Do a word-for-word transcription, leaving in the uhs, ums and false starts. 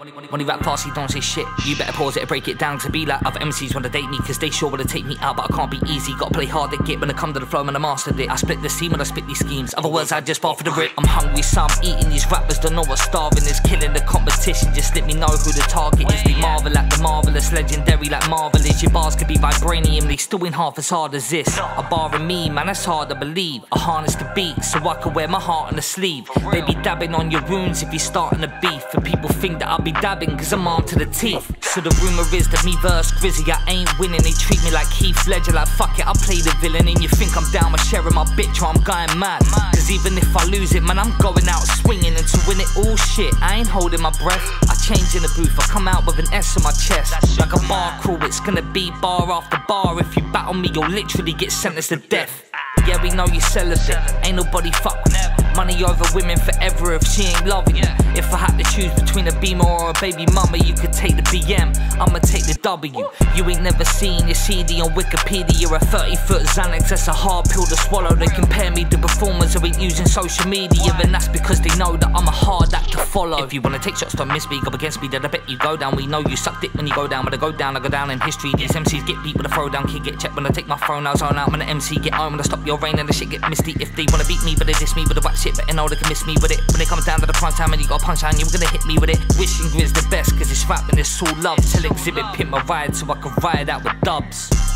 When he, when, he, when he rap fast, he don't say shit. You better pause it and break it down to be like other M Cs when they date me, cause they sure wanna take me out, but I can't be easy. Gotta play hard at get when I come to the flow and I mastered it. I split the scene when I spit these schemes, other words I just fall for the rip. I'm hungry, so I'm eating these rappers, don't know what starving is. Killing the competition, just let me know who the target is. They marvel like the marvelous, legendary like Marvel is. Your bars could be vibranium, they still ain't half as hard as this. A bar in me, man, that's hard to believe. I harness the beat, so I can wear my heart on the sleeve. Baby, dabbing on your wounds if you're starting a beef, and people think that I'll be dabbing cause I'm armed to the teeth. So the rumour is that me verse Grizzy, I ain't winning. They treat me like Heath Ledger, like fuck it, I play the villain. And you think I'm down, I'm sharing my bitch or I'm going mad. Cause even if I lose it, man, I'm going out swinging. And to win it all, shit, I ain't holding my breath. I change in the booth, I come out with an S on my chest. Like a bar crawl, it's gonna be bar after bar. If you battle me, you'll literally get sentenced to death. Yeah, we know you celibate, ain't nobody fuck with you. Money over women forever if she ain't loving you. If I had to choose between a Beamer or a baby mama, you could take the B M, I'ma take the W. You ain't never seen your C D on Wikipedia. A thirty foot Xanax, that's a hard pill to swallow. They compare me to performers who ain't using social media, and that's because they know that I'm a hard act to follow. If you wanna take shots, don't miss me. Go against me, then I bet you go down. We know you sucked it when you go down. When I go down, I go down in history. These M Cs get beat with a throwdown. Kid get checked when I take my phone, I zone out. When the M C get home, when I stop your rain and the shit get misty. If they wanna beat me, but they diss me with a rap shit, but I know they can miss me with it. When it comes down to the prime time and you got a punchline, you're gonna hit me with it. Wishing Grizz the best, cause it's rapping, it's all love. Till Exhibit pimp my ride so I can ride out with dubs.